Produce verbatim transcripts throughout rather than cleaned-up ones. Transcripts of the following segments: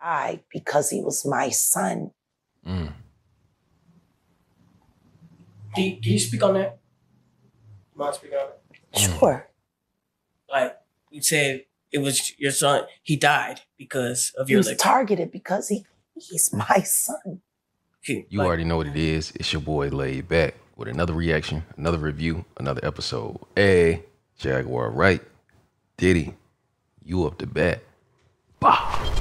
I, because he was my son. Mm. Do you, do you speak on that? You mind speaking on it? Sure. Like, you said it was your son. He died because of your... He was liquor. Targeted because he he's my son. He, you like, already know what it is. It's your boy, Laid Back, with another reaction, another review, another episode. Hey, Jaguar Wright, Diddy, you up to bat. Bah!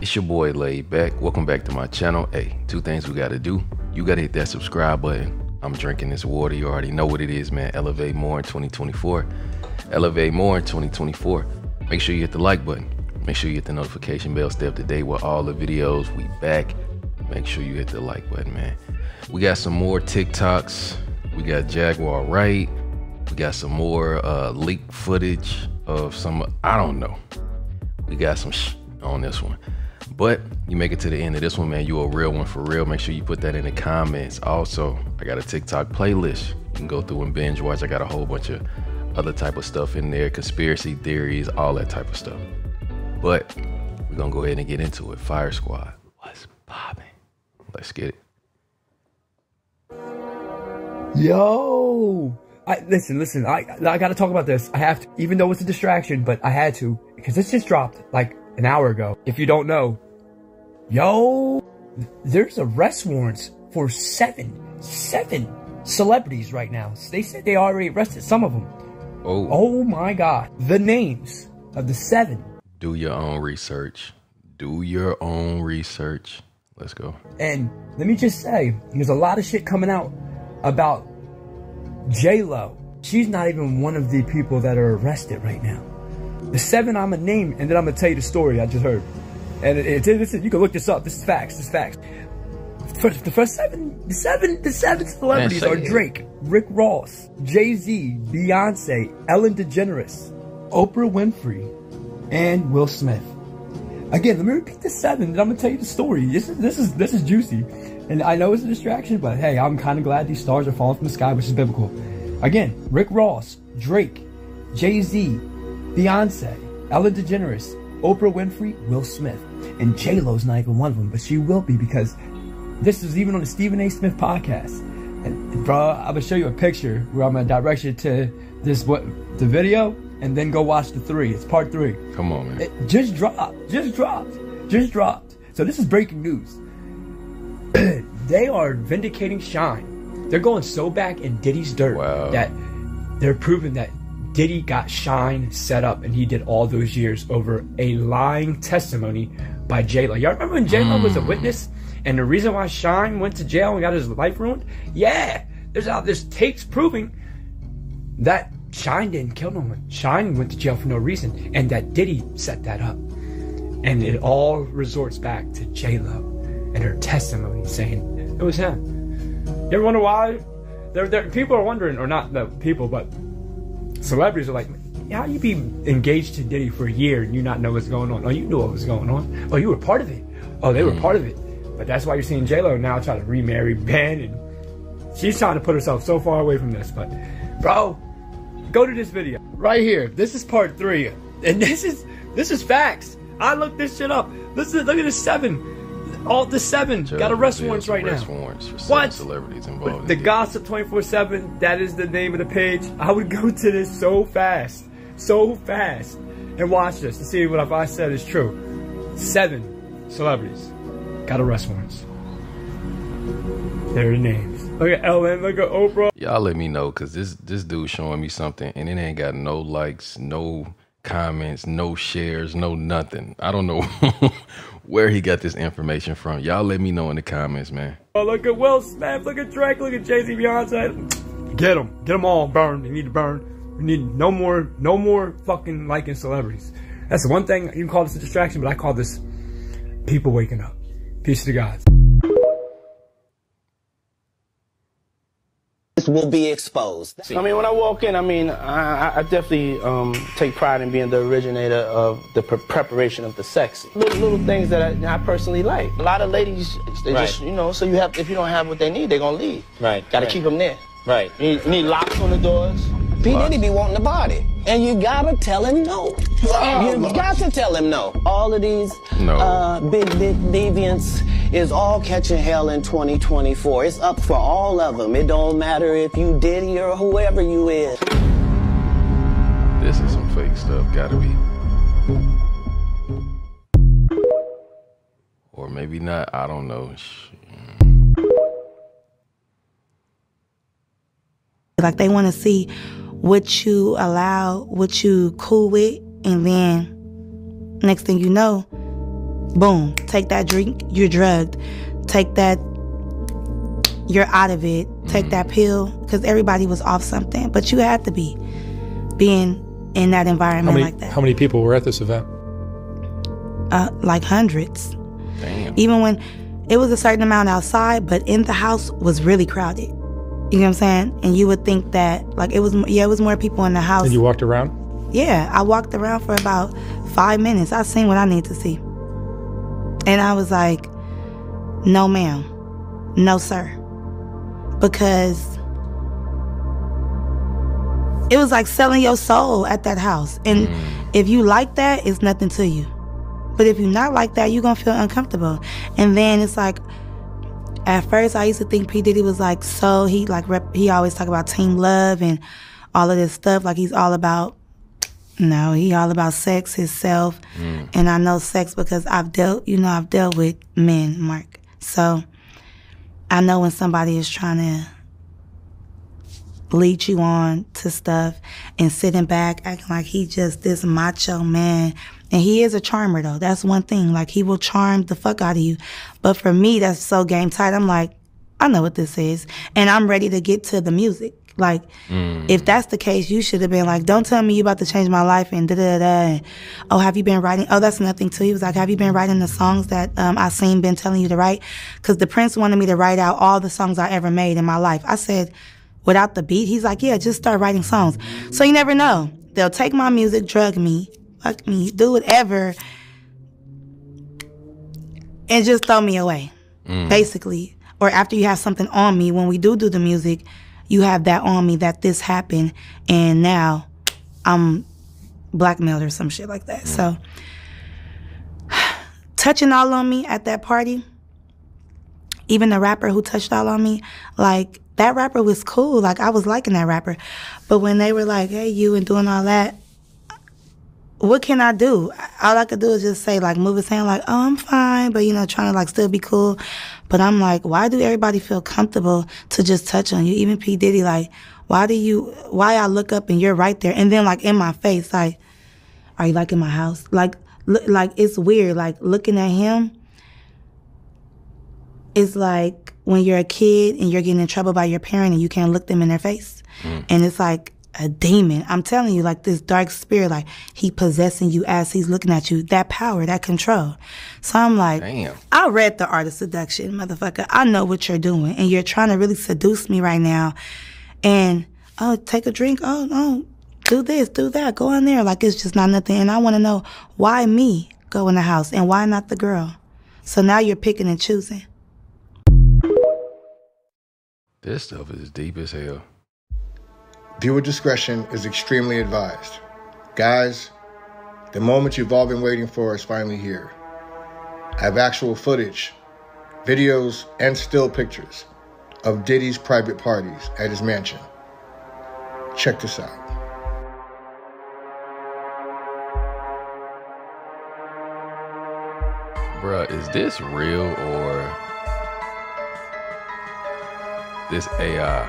It's your boy Laid Back. Welcome back to my channel. Hey, two things we gotta do. You gotta hit that subscribe button. I'm drinking this water. You already know what it is, man. Elevate more in twenty twenty-four. Elevate more in twenty twenty-four. Make sure you hit the like button. Make sure you hit the notification bell. Stay up to date with all the videos. We back. Make sure you hit the like button, man. We got some more TikToks. We got Jaguar Wright. We got some more uh, leaked footage of some, I don't know. We got some sh on this one. But you make it to the end of this one, man. You a real one for real. Make sure you put that in the comments. Also, I got a TikTok playlist. You can go through and binge watch. I got a whole bunch of other type of stuff in there. Conspiracy theories, all that type of stuff. But we're going to go ahead and get into it. Fire Squad. What's poppin'? Let's get it. Yo. I, listen, listen. I, I got to talk about this. I have to. Even though it's a distraction, but I had to. Because this just dropped like an hour ago. If you don't know. Yo, there's arrest warrants for seven, seven celebrities right now. They said they already arrested some of them. Oh. Oh my God. The names of the seven. Do your own research. Do your own research. Let's go. And let me just say, there's a lot of shit coming out about J-Lo. She's not even one of the people that are arrested right now. The seven I'm gonna name, and then I'm gonna tell you the story I just heard. And it, it, it, you can look this up. This is facts. This is facts. First, the first seven, the seven, the seven celebrities are Drake, Rick Ross, Jay-Z, Beyonce, Ellen DeGeneres, Oprah Winfrey, and Will Smith. Again, let me repeat the seven, and I'm gonna tell you the story. This is this is this is juicy, and I know it's a distraction, but hey, I'm kind of glad these stars are falling from the sky, which is biblical. Again, Rick Ross, Drake, Jay-Z, Beyonce, Ellen DeGeneres, Oprah Winfrey, Will Smith. And J-Lo's not even one of them, but she will be, because this is even on the Stephen A. Smith podcast. And bro, I'm gonna show you a picture where I'm gonna direct you to this what the video, and then go watch the three. It's part three. Come on, man. It just dropped. Just dropped. Just dropped. So this is breaking news. They are vindicating Shine. They're going so back in Diddy's dirt wow. that they're proving that Diddy got Shine set up, and he did all those years over a lying testimony by J-Lo. Y'all remember when J-Lo mm. was a witness, and the reason why Shine went to jail and got his life ruined? Yeah, there's out there's tapes proving that Shine didn't kill no one. Shine went to jail for no reason, and that Diddy set that up. And it all resorts back to J-Lo and her testimony saying it was him. You ever wonder why? There, there people are wondering, or not the people, but celebrities are like, how you be engaged to Diddy for a year and you not know what's going on? Oh, you knew what was going on. Oh, you were part of it. Oh, they were mm. part of it. But that's why you're seeing J-Lo now try to remarry Ben, and she's trying to put herself so far away from this. But bro, go to this video right here. This is part three, and this is this is facts. I looked this shit up. Listen, look at the seven. All the seven Judge got arrest warrants right arrest now. Warrants for what? Celebrities involved. The in Gossip twenty-four seven, that is the name of the page. I would go to this so fast, so fast, and watch this to see what if I said is true. Seven celebrities got arrest warrants. Their names. Look at Ellen, look at Oprah. Y'all let me know, because this, this dude showing me something, and it ain't got no likes, no comments, no shares, no nothing. I don't know where he got this information from. Y'all let me know in the comments, man. Oh, look at Will Smith, look at Drake, look at Jay-Z, Beyonce. Get them, get them all burned. They need to burn. We need no more, no more fucking liking celebrities. That's the one thing you can call this a distraction, but I call this people waking up. Peace to God. Will be exposed. I mean, when I walk in, I mean, I, I definitely um, take pride in being the originator of the pre preparation of the sexy. Little, little things that I, I personally like. A lot of ladies, they right. just, you know, so you have, if you don't have what they need, they're gonna leave. Right. Gotta right. keep them there. Right. You need, you need locks on the doors. P. Diddy be wanting the body. And you gotta tell him no. Oh, you got to tell him no. All of these no. uh, big, big deviants is all catching hell in twenty twenty-four. It's up for all of them. It don't matter if you Diddy or whoever you is. This is some fake stuff, gotta be. Or maybe not, I don't know. Like they want to see what you allow, what you cool with, and then next thing you know, boom, take that drink, you're drugged. Take that, you're out of it. Take that pill, because everybody was off something, but you had to be being in that environment many, like that. How many people were at this event? Uh, like hundreds. Damn. Even when it was a certain amount outside, but in the house was really crowded. You know what I'm saying? And you would think that, like, it was, yeah, it was more people in the house. And you walked around? Yeah, I walked around for about five minutes. I seen what I need to see. And I was like, no, ma'am. No, sir. Because it was like selling your soul at that house. And mm. if you like that, it's nothing to you. But if you're not like that, you're going to feel uncomfortable. And then it's like, at first, I used to think P. Diddy was like, so he like rep, he always talk about team love and all of this stuff. Like he's all about, no, he all about sex, himself. Mm. And I know sex because I've dealt, you know, I've dealt with men, Mark. So I know when somebody is trying to lead you on to stuff and sitting back acting like he just this macho man. And he is a charmer, though. That's one thing. Like, he will charm the fuck out of you. But for me, that's so game tight. I'm like, I know what this is. And I'm ready to get to the music. Like, mm. if that's the case, you should have been like, don't tell me you about to change my life and da-da-da. And, oh, have you been writing? Oh, that's nothing, too. He was like, have you been writing the songs that um, I seen been telling you to write? Because the Prince wanted me to write out all the songs I ever made in my life. I said, without the beat? He's like, yeah, just start writing songs. So you never know. They'll take my music, drug me, fuck me, do whatever, and just throw me away, mm. basically. Or after you have something on me, when we do do the music, you have that on me that this happened, and now I'm blackmailed or some shit like that. Mm. So touching all on me at that party, even the rapper who touched all on me, like that rapper was cool. Like I was liking that rapper. But when they were like, hey, you and doing all that, what can I do? All I could do is just say, like, move his hand, like, oh, I'm fine, but, you know, trying to, like, still be cool. But I'm like, why do everybody feel comfortable to just touch on you? Even P. Diddy, like, why do you, why I look up and you're right there? And then, like, in my face, like, are you, like, in my house? Like, look, like, it's weird. Like, looking at him, it's like when you're a kid and you're getting in trouble by your parent and you can't look them in their face. Mm. And it's like, a demon. I'm telling you, like this dark spirit, like he possessing you as he's looking at you. That power, that control. So I'm like, damn. I read The Art of Seduction, motherfucker. I know what you're doing, and you're trying to really seduce me right now. And oh, take a drink. Oh no, do this, do that. Go in there. Like it's just not nothing. And I want to know why me go in the house and why not the girl. So now you're picking and choosing. This stuff is deep as hell. Viewer discretion is extremely advised. Guys, the moment you've all been waiting for is finally here. I have actual footage, videos, and still pictures of Diddy's private parties at his mansion. Check this out. Bruh, is this real or this A I?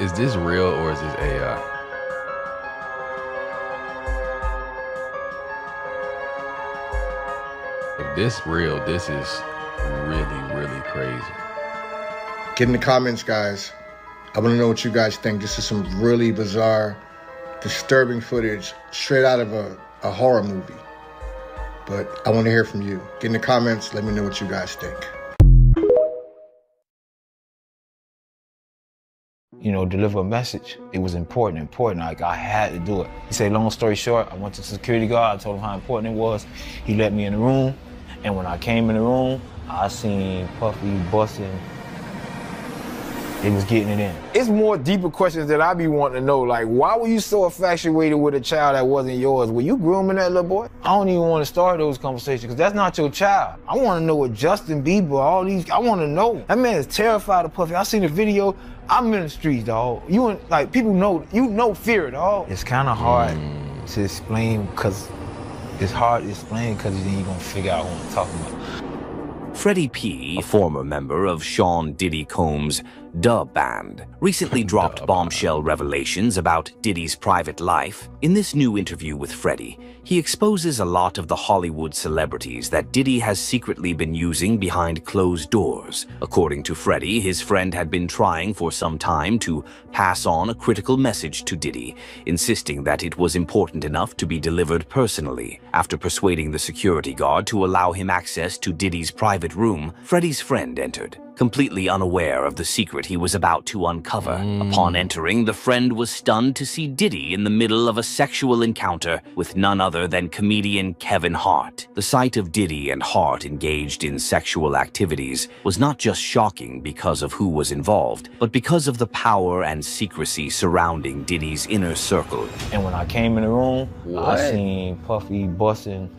Is this real or is this A I? If this real, this is really, really crazy. Get in the comments, guys. I want to know what you guys think. This is some really bizarre, disturbing footage straight out of a, a horror movie. But I want to hear from you. Get in the comments. Let me know what you guys think. You know, deliver a message. It was important, important. Like, I had to do it. He said, long story short, I went to the security guard. I told him how important it was. He let me in the room. And when I came in the room, I seen Puffy busting They was getting it in. It's more deeper questions that I be wanting to know, like, why were you so infatuated with a child that wasn't yours? Were you grooming that little boy? I don't even want to start those conversations, because that's not your child. I want to know what Justin Bieber, all these, I want to know. That man is terrified of Puffy. I seen the video, I'm in the streets, dog. You and, like, people know, you know fear, dog. It's kind of hard mm. to explain, because it's hard to explain, because then you're going to figure out what I'm talking about. Freddie P, a former member of Sean Diddy Combs' Da Band, recently dropped bombshell revelations about Diddy's private life. In this new interview with Freddie, he exposes a lot of the Hollywood celebrities that Diddy has secretly been using behind closed doors. According to Freddie, his friend had been trying for some time to pass on a critical message to Diddy, insisting that it was important enough to be delivered personally. After persuading the security guard to allow him access to Diddy's private room, Freddie's friend entered, completely unaware of the secret he was about to uncover. Mm. Upon entering, the friend was stunned to see Diddy in the middle of a sexual encounter with none other than comedian Kevin Hart. The sight of Diddy and Hart engaged in sexual activities was not just shocking because of who was involved, but because of the power and secrecy surrounding Diddy's inner circle. And when I came in the room, what? I seen Puffy busting.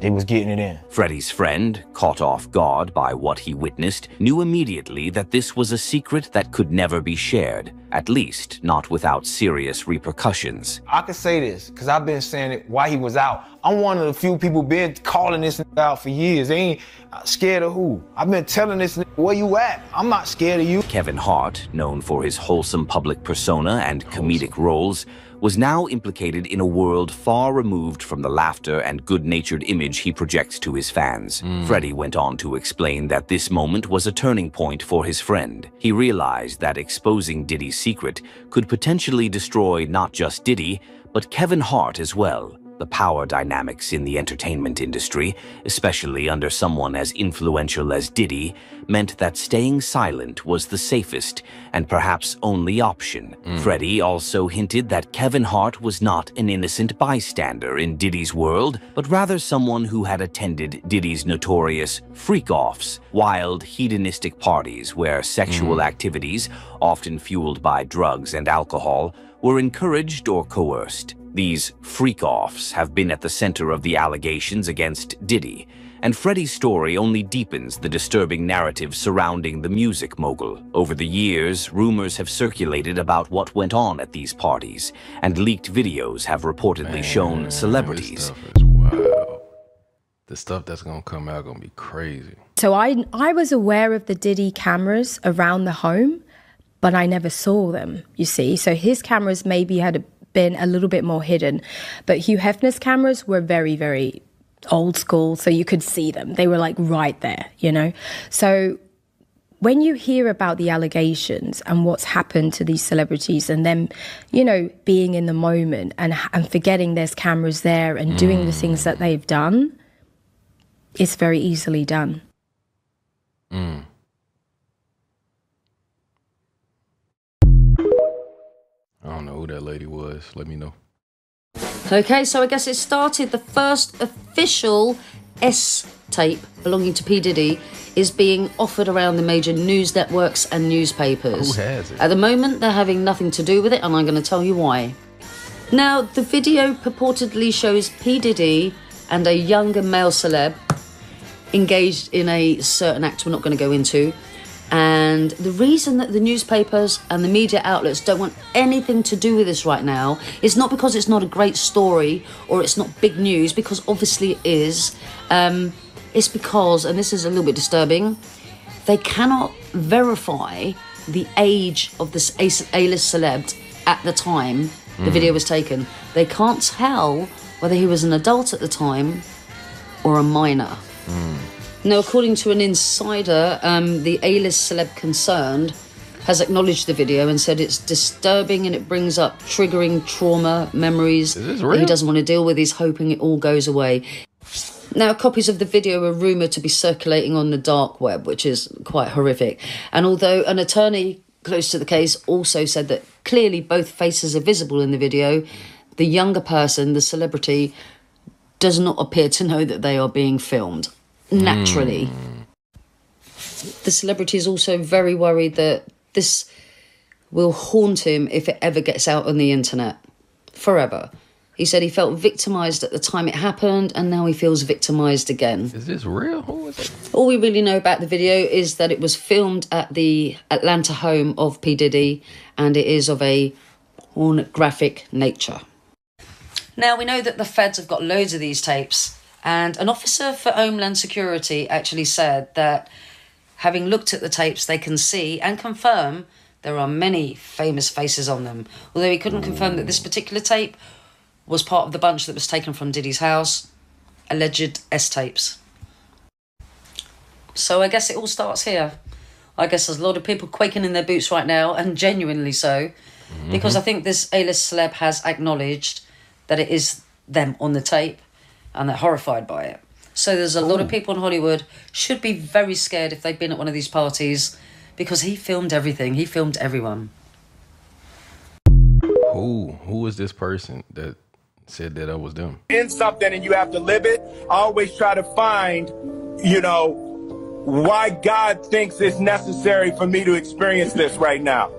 They was getting it in. Freddie's friend, caught off guard by what he witnessed, knew immediately that this was a secret that could never be shared, at least not without serious repercussions. I can say this, because I've been saying it while he was out. I'm one of the few people been calling this out for years. They ain't scared of who. I've been telling this where you at? I'm not scared of you. Kevin Hart, known for his wholesome public persona and comedic roles, was now implicated in a world far removed from the laughter and good-natured image he projects to his fans. Mm. Freddie went on to explain that this moment was a turning point for his friend. He realized that exposing Diddy's secret could potentially destroy not just Diddy, but Kevin Hart as well. The power dynamics in the entertainment industry, especially under someone as influential as Diddy, meant that staying silent was the safest and perhaps only option. Mm. Freddie also hinted that Kevin Hart was not an innocent bystander in Diddy's world, but rather someone who had attended Diddy's notorious freak-offs, wild hedonistic parties where sexual mm. activities, often fueled by drugs and alcohol, were encouraged or coerced. These freak-offs have been at the center of the allegations against Diddy, and Freddie's story only deepens the disturbing narrative surrounding the music mogul. Over the years, rumors have circulated about what went on at these parties, and leaked videos have reportedly Man, shown celebrities. This stuff is wild. The stuff that's gonna come out gonna be crazy. So I, I was aware of the Diddy cameras around the home, but I never saw them, you see. So his cameras maybe had a been a little bit more hidden, but Hugh Hefner's cameras were very, very old school, so you could see them. They were like right there, you know? So when you hear about the allegations and what's happened to these celebrities and them, you know, being in the moment and, and forgetting there's cameras there and mm. doing the things that they've done, it's very easily done. Mm. I don't know who that lady was. Let me know. Okay, so I guess it started. The first official S-tape belonging to P. Diddy is being offered around the major news networks and newspapers. Who has it? At the moment, they're having nothing to do with it, and I'm going to tell you why. Now, the video purportedly shows P. Diddy and a younger male celeb engaged in a certain act we're not going to go into. And the reason that the newspapers and the media outlets don't want anything to do with this right now is not because it's not a great story or it's not big news, because obviously it is. Um, it's because, and this is a little bit disturbing, they cannot verify the age of this A-list celeb at the time mm. the video was taken. They can't tell whether he was an adult at the time or a minor. Mm. Now, according to an insider, um, the A-list celeb concerned has acknowledged the video and said it's disturbing and it brings up triggering trauma, memories that he doesn't want to deal with. He's hoping it all goes away. Now, copies of the video are rumoured to be circulating on the dark web, which is quite horrific. And although an attorney close to the case also said that clearly both faces are visible in the video, the younger person, the celebrity, does not appear to know that they are being filmed. Naturally. Mm. the celebrity is also very worried that this will haunt him if it ever gets out on the internet forever. He said he felt victimised at the time it happened, and now he feels victimised again. Is this real? Who is it? All we really know about the video is that it was filmed at the Atlanta home of P. Diddy, and it is of a pornographic nature. Now, we know that the feds have got loads of these tapes, and an officer for Homeland Security actually said that having looked at the tapes, they can see and confirm there are many famous faces on them, although he couldn't confirm that this particular tape was part of the bunch that was taken from Diddy's house, alleged S-tapes. So I guess it all starts here. I guess there's a lot of people quaking in their boots right now, and genuinely so, mm-hmm. because I think this A-list celeb has acknowledged that it is them on the tape, and they're horrified by it. So there's a Ooh. lot of people in Hollywood should be very scared if they've been at one of these parties, because he filmed everything, he filmed everyone. Who, who is this person that said that I was them? In something and you have to live it. I always try to find, you know, why God thinks it's necessary for me to experience this right now.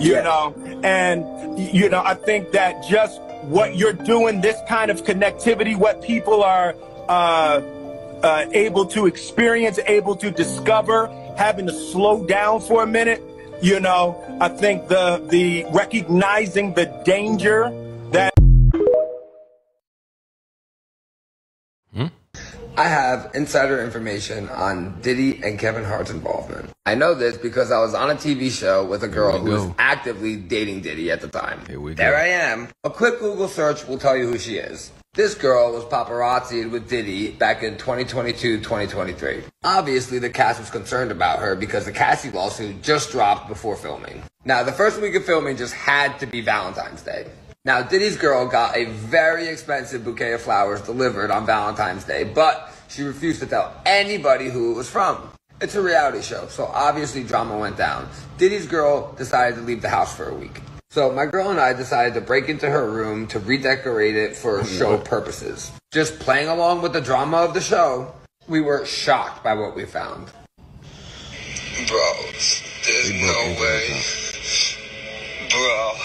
You yes. know, and, you know, I think that just what you're doing, this kind of connectivity, what people are uh, uh, able to experience, able to discover, having to slow down for a minute. You know, I think the the recognizing the danger that hmm? I have insider information on Diddy and Kevin Hart's involvement. I know this because I was on a T V show with a girl who go. was actively dating Diddy at the time. Here we there go. I am. A quick Google search will tell you who she is. This girl was paparazzied with Diddy back in twenty twenty-two to twenty twenty-three. Obviously, the cast was concerned about her because the Cassie lawsuit just dropped before filming. Now, the first week of filming just had to be Valentine's Day. Now, Diddy's girl got a very expensive bouquet of flowers delivered on Valentine's Day, but she refused to tell anybody who it was from. It's a reality show, so obviously drama went down. Diddy's girl decided to leave the house for a week. So my girl and I decided to break into her room to redecorate it for show purposes. Just playing along with the drama of the show, we were shocked by what we found. Bro, there's no way. Bro.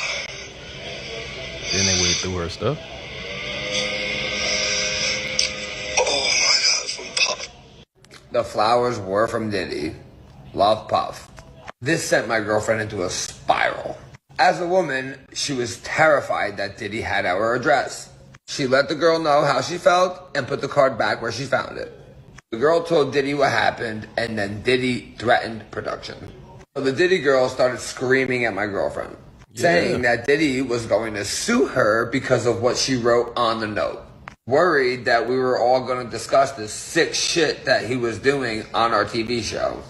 Then they went through her stuff. Oh my God, from Puff. The flowers were from Diddy. Love, Puff. This sent my girlfriend into a spiral. As a woman, she was terrified that Diddy had our address. She let the girl know how she felt and put the card back where she found it. The girl told Diddy what happened, and then Diddy threatened production. So the Diddy girl started screaming at my girlfriend, yeah. saying that Diddy was going to sue her because of what she wrote on the note. Worried that we were all going to discuss the sick shit that he was doing on our T V show.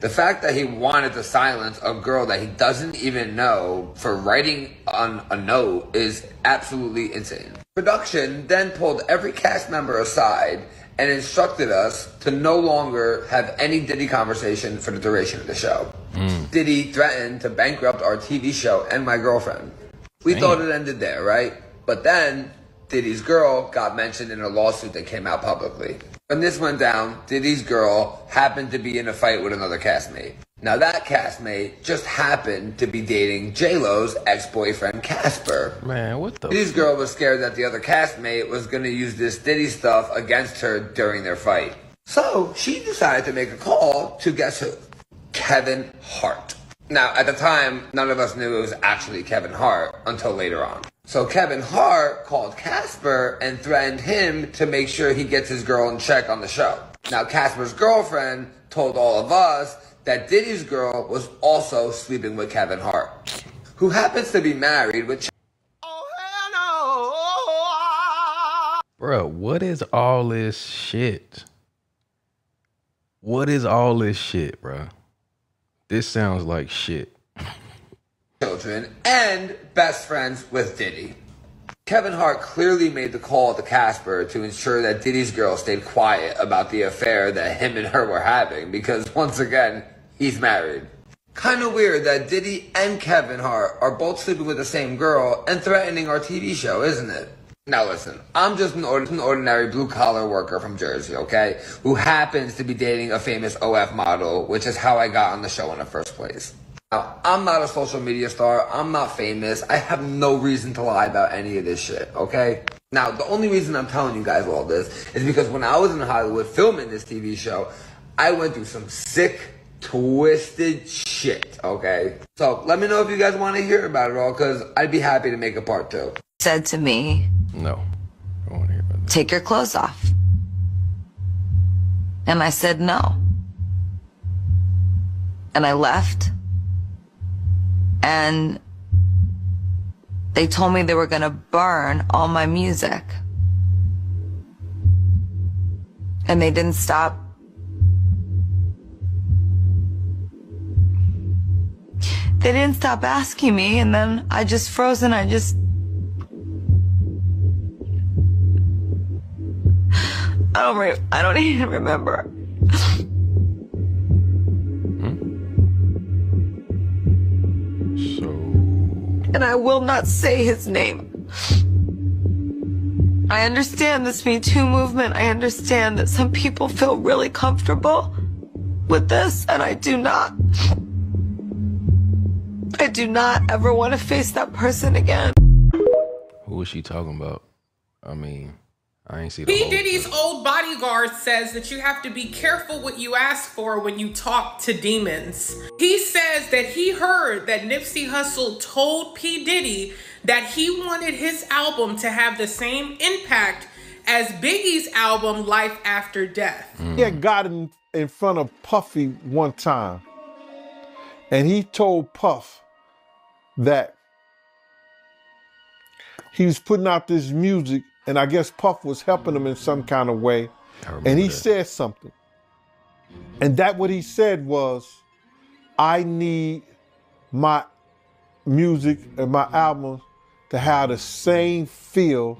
The fact that he wanted to silence a girl that he doesn't even know for writing on a note is absolutely insane. Production then pulled every cast member aside and instructed us to no longer have any Diddy conversation for the duration of the show. Mm. Diddy threatened to bankrupt our T V show and my girlfriend. We Dang. thought it ended there, right? But then Diddy's girl got mentioned in a lawsuit that came out publicly. When this went down, Diddy's girl happened to be in a fight with another castmate. Now that castmate just happened to be dating J-Lo's ex-boyfriend Casper. Man, what the Diddy's girl was scared that the other castmate was going to use this Diddy stuff against her during their fight. So she decided to make a call to guess who? Kevin Hart. Now at the time, none of us knew it was actually Kevin Hart until later on. So Kevin Hart called Casper and threatened him to make sure he gets his girl in check on the show. Now Casper's girlfriend told all of us that Diddy's girl was also sleeping with Kevin Hart, who happens to be married with Ch Oh, hell no. Bro, what is all this shit? What is all this shit, bro? This sounds like shit. Children and best friends with Diddy. Kevin Hart clearly made the call to Casper to ensure that Diddy's girl stayed quiet about the affair that him and her were having because, once again, he's married. Kind of weird that Diddy and Kevin Hart are both sleeping with the same girl and threatening our T V show, isn't it? Now listen, I'm just an ordinary blue-collar worker from Jersey, okay? Who happens to be dating a famous O F model, which is how I got on the show in the first place. Now, I'm not a social media star, I'm not famous, I have no reason to lie about any of this shit, okay? Now, the only reason I'm telling you guys all this is because when I was in Hollywood filming this T V show, I went through some sick, twisted shit, okay? So, let me know if you guys want to hear about it all, because I'd be happy to make a part two. Said to me... No, I don't want to hear about that. Take your clothes off. And I said no. And I left. And they told me they were going to burn all my music. And they didn't stop. They didn't stop asking me, and then I just froze and I just... I don't re I don't even remember. Hmm? So... And I will not say his name. I understand this Me Too movement. I understand that some people feel really comfortable with this, and I do not. I do not ever want to face that person again. Who is she talking about? I mean... I ain't see the B. Diddy's thing. Old bodyguard says that you have to be careful what you ask for when you talk to demons. He says that he heard that Nipsey Hussle told P. Diddy that he wanted his album to have the same impact as Biggie's album, Life After Death. Mm. He had gotten in front of Puffy one time, and he told Puff that he was putting out this music, and I guess Puff was helping him in some kind of way. And he that. said something. And that what he said was, I need my music and my albums to have the same feel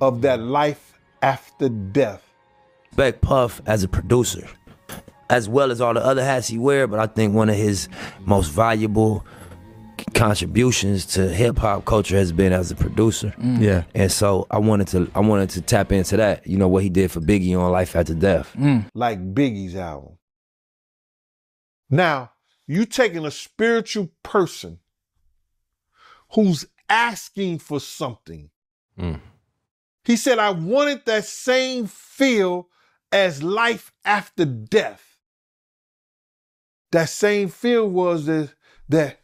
of that life after death. Respect Puff as a producer, as well as all the other hats he wear, but I think one of his most valuable contributions to hip hop culture has been as a producer. Mm. Yeah. And so I wanted to I wanted to tap into that, you know, what he did for Biggie on Life After Death. Mm. Like Biggie's album. Now, you taking a spiritual person who's asking for something. Mm. He said, I wanted that same feel as Life After Death. That same feel was that that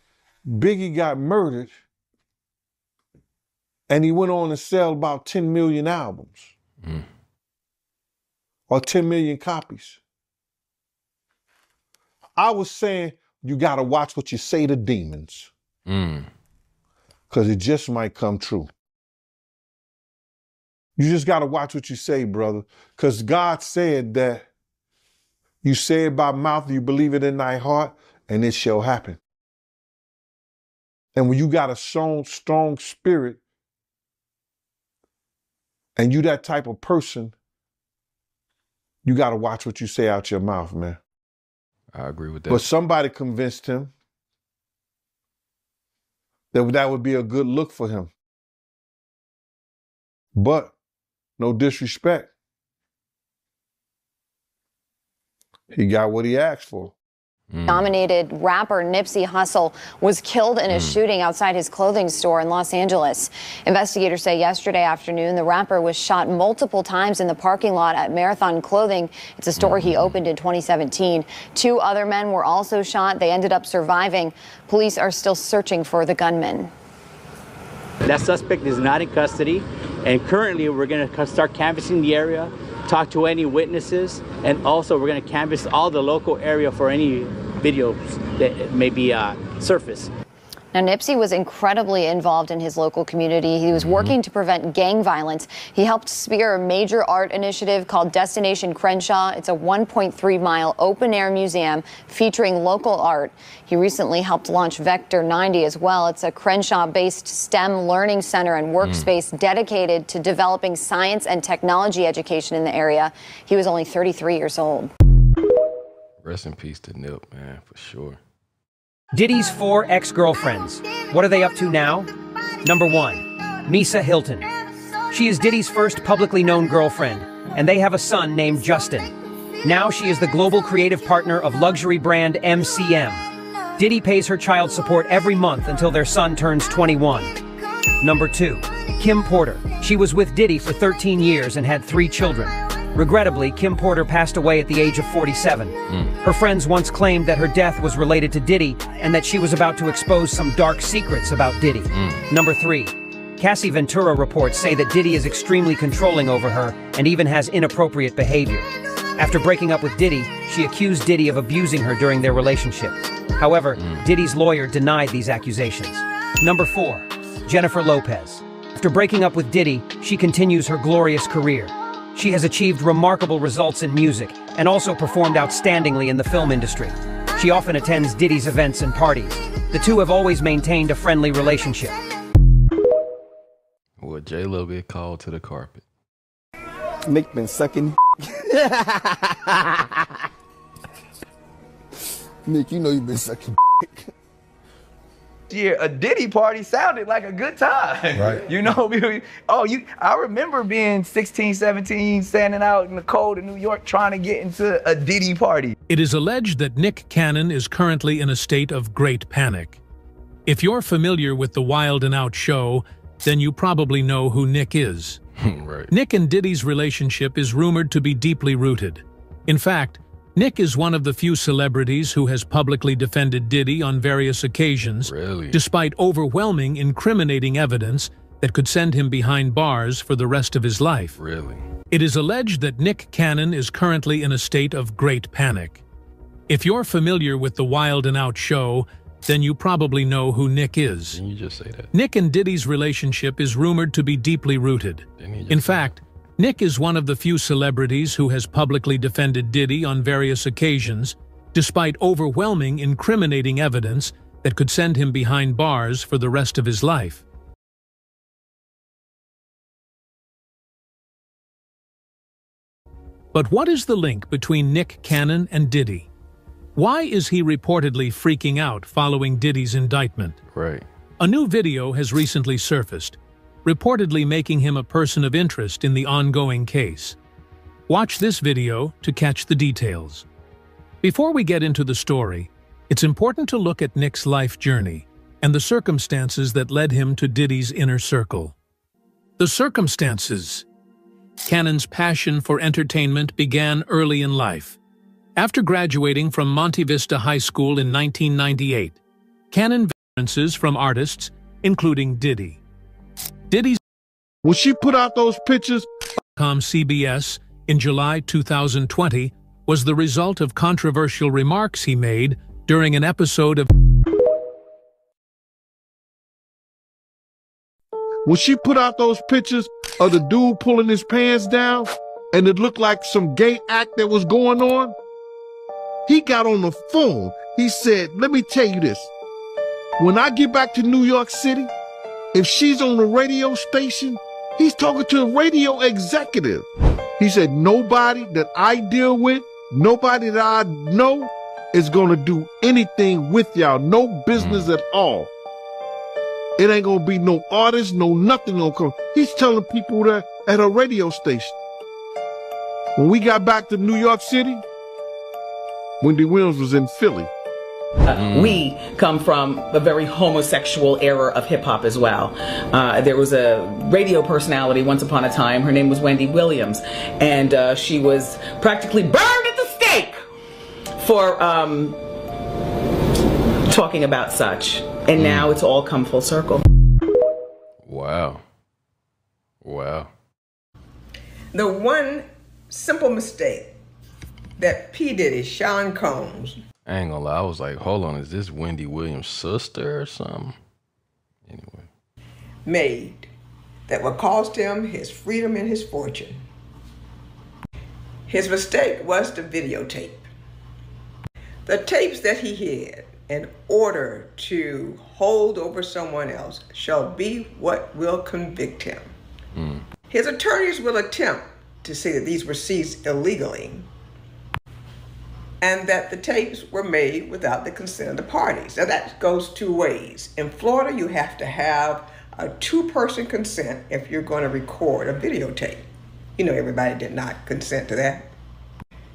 Biggie got murdered, and he went on to sell about ten million albums, mm. or ten million copies. I was saying, you got to watch what you say to demons, because mm. it just might come true. You just got to watch what you say, brother, because God said that you say it by mouth, you believe it in thy heart, and it shall happen. And when you got a strong, strong spirit, and you that type of person, you got to watch what you say out your mouth, man. I agree with that. But somebody convinced him that that would be a good look for him. But no disrespect, he got what he asked for. Mm. Nominated rapper Nipsey Hussle was killed in a mm. shooting outside his clothing store in Los Angeles. Investigators say yesterday afternoon the rapper was shot multiple times in the parking lot at Marathon Clothing. It's a store mm. he opened in twenty seventeen. Two other men were also shot. They ended up surviving. Police are still searching for the gunman. That suspect is not in custody, and currently we're going to start canvassing the area, talk to any witnesses, and also we're going to canvass all the local area for any videos that may be uh, surfaced. Now, Nipsey was incredibly involved in his local community. He was working to prevent gang violence. He helped spear a major art initiative called Destination Crenshaw. It's a one point three mile open-air museum featuring local art. He recently helped launch Vector ninety as well. It's a Crenshaw-based STEM learning center and workspace mm. dedicated to developing science and technology education in the area. He was only thirty-three years old. Rest in peace to Nip, man, for sure. Diddy's four ex-girlfriends. What are they up to now? Number one, Misa Hilton. She is Diddy's first publicly known girlfriend, and they have a son named Justin. Now she is the global creative partner of luxury brand M C M. Diddy pays her child support every month until their son turns twenty-one. Number two. Kim Porter. She was with Diddy for thirteen years and had three children. Regrettably, Kim Porter passed away at the age of forty-seven. Mm. Her friends once claimed that her death was related to Diddy and that she was about to expose some dark secrets about Diddy. Mm. Number three, Cassie Ventura reports say that Diddy is extremely controlling over her and even has inappropriate behavior. After breaking up with Diddy, she accused Diddy of abusing her during their relationship. However, mm. Diddy's lawyer denied these accusations. Number four, Jennifer Lopez. After breaking up with Diddy, she continues her glorious career. She has achieved remarkable results in music and also performed outstandingly in the film industry. She often attends Diddy's events and parties. The two have always maintained a friendly relationship. Would J-Lo get called to the carpet? Nick been sucking. Nick, you know you've been sucking. Year, a Diddy party sounded like a good time. Right. You know, we, oh, you. I remember being sixteen, seventeen, standing out in the cold in New York trying to get into a Diddy party. It is alleged that Nick Cannon is currently in a state of great panic. If you're familiar with the Wild and Out show, then you probably know who Nick is. Right. Nick and Diddy's relationship is rumored to be deeply rooted. In fact, Nick is one of the few celebrities who has publicly defended Diddy on various occasions, really? Despite overwhelming, incriminating evidence that could send him behind bars for the rest of his life. Really? It is alleged that Nick Cannon is currently in a state of great panic. If you're familiar with the Wild and Out show, then you probably know who Nick is. Didn't you just say that? Nick and Diddy's relationship is rumored to be deeply rooted. In fact, Nick is one of the few celebrities who has publicly defended Diddy on various occasions, despite overwhelming, incriminating evidence that could send him behind bars for the rest of his life. But what is the link between Nick Cannon and Diddy? Why is he reportedly freaking out following Diddy's indictment? Right. A new video has recently surfaced, reportedly making him a person of interest in the ongoing case. Watch this video to catch the details. Before we get into the story, it's important to look at Nick's life journey and the circumstances that led him to Diddy's inner circle. The circumstances. Cannon's passion for entertainment began early in life. After graduating from Monte Vista High School in nineteen ninety-eight, Cannon influences from artists, including Diddy. Diddy's when she put out those pictures on C B S in July two thousand twenty was the result of controversial remarks he made during an episode of when she put out those pictures of the dude pulling his pants down and it looked like some gay act that was going on. He got on the phone. He said, "Let me tell you this. When I get back to New York City, if she's on the radio station," he's talking to a radio executive. He said, "Nobody that I deal with, nobody that I know is going to do anything with y'all. No business at all. It ain't going to be no artist, no nothing going to come." He's telling people that at a radio station. When we got back to New York City, Wendy Williams was in Philly. Uh, we come from a very homosexual era of hip-hop as well. Uh, there was a radio personality once upon a time, her name was Wendy Williams, and uh, she was practically burned at the stake for um, talking about such, and mm. now it's all come full circle. Wow. Wow. The one simple mistake that P. Diddy, Sean Combs, I ain't gonna lie, I was like, hold on, is this Wendy Williams' sister or something? Anyway. Made that would cost him his freedom and his fortune. His mistake was the videotape. The tapes that he had in order to hold over someone else shall be what will convict him. Mm. His attorneys will attempt to say that these were seized illegally, and that the tapes were made without the consent of the parties. Now that goes two ways. In Florida, you have to have a two-person consent if you're going to record a videotape. You know, everybody did not consent to that.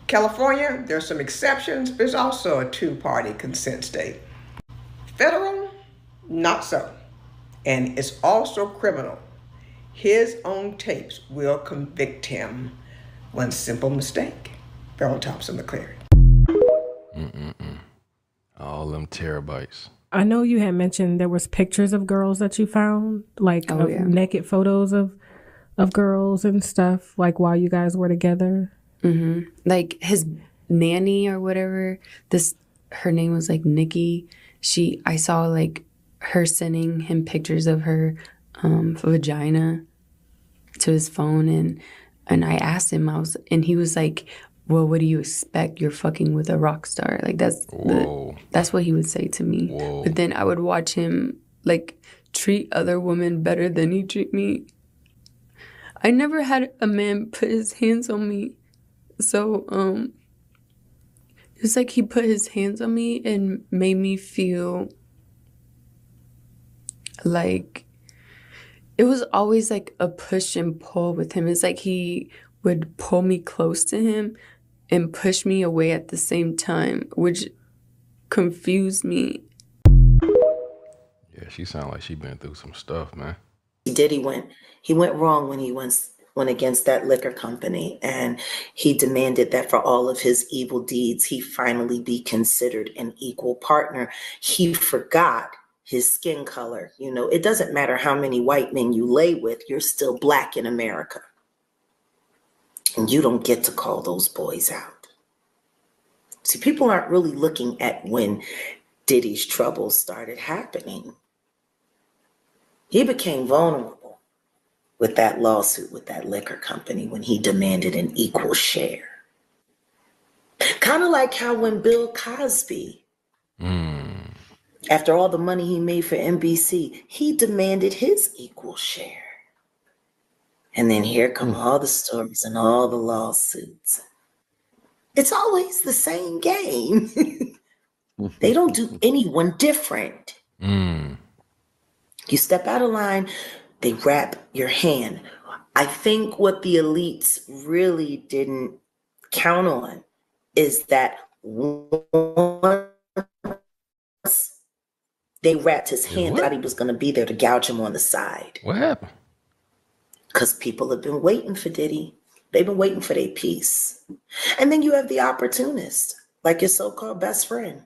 California, there's some exceptions, but there's also a two-party consent state. Federal, not so. And it's also criminal. His own tapes will convict him. One simple mistake. Beryl Thompson declared. Mm-mm-mm. All them terabytes. I know you had mentioned there was pictures of girls that you found, like oh, yeah. naked photos of of girls and stuff, like while you guys were together. Mm-hmm. Like his nanny or whatever. This her name was like Nikki. She I saw like her sending him pictures of her um, vagina to his phone, and and I asked him. I was and he was like, well, what do you expect? You're fucking with a rock star. Like, that's the, that's what he would say to me. Whoa. But then I would watch him, like, treat other women better than he treat me. I never had a man put his hands on me. So, um, it's like he put his hands on me and made me feel like... It was always, like, a push and pull with him. It's like he would pull me close to him and push me away at the same time, which confused me. Yeah, she sound like she been through some stuff, man. Diddy went, he went wrong when he once went against that liquor company, and he demanded that for all of his evil deeds, he finally be considered an equal partner. He forgot his skin color. You know, it doesn't matter how many white men you lay with, you're still black in America. And you don't get to call those boys out. See, people aren't really looking at when Diddy's troubles started happening. He became vulnerable with that lawsuit with that liquor company when he demanded an equal share. Kind of like how when Bill Cosby, mm. after all the money he made for N B C, he demanded his equal share. And then here come all the stories and all the lawsuits. It's always the same game. They don't do anyone different. Mm. You step out of line, they wrap your hand. I think what the elites really didn't count on is that once they wrapped his hand, what? That he was going to be there to gouge him on the side. What happened? Because people have been waiting for Diddy. They've been waiting for their piece. And then you have the opportunist, like your so-called best friend,